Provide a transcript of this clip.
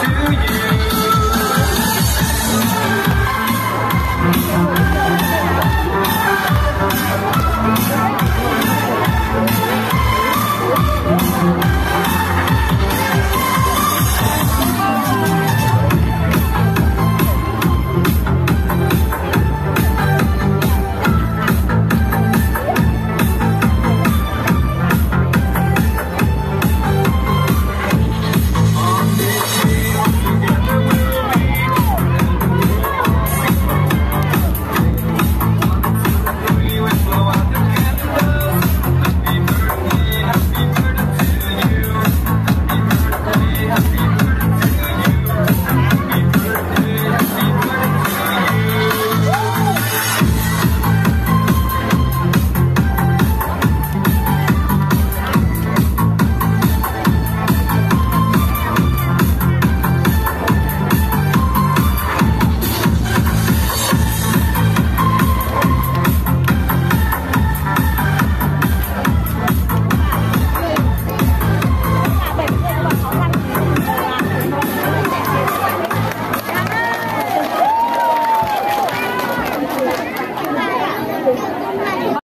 to you.